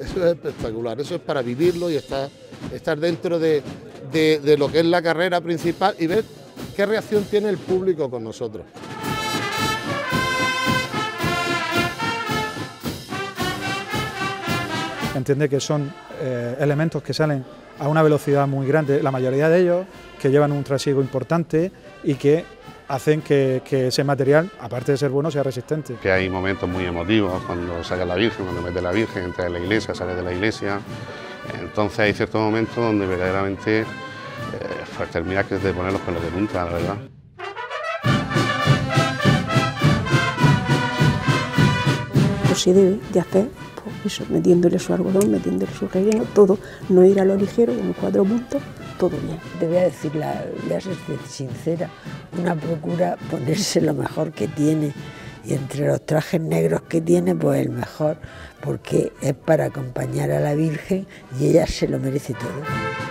Eso es espectacular, eso es para vivirlo y estar dentro de lo que es la carrera principal y ver qué reacción tiene el público con nosotros. Entender que son elementos que salen a una velocidad muy grande, la mayoría de ellos, que llevan un trasiego importante y que hacen que ese material, aparte de ser bueno, sea resistente. Que hay momentos muy emotivos cuando saca la Virgen, cuando mete la Virgen, entra en la iglesia, sale de la iglesia. Entonces hay ciertos momentos donde verdaderamente terminas de poner los pelos de punta, la verdad. Pues sí, de hacer, pues eso, metiéndole su algodón, metiéndole su relleno, todo, no ir a lo ligero, con 4 puntos, todo bien. Te voy a decir, voy a ser sincera, una procura ponerse lo mejor que tiene, y entre los trajes negros que tiene, pues el mejor, porque es para acompañar a la Virgen y ella se lo merece todo.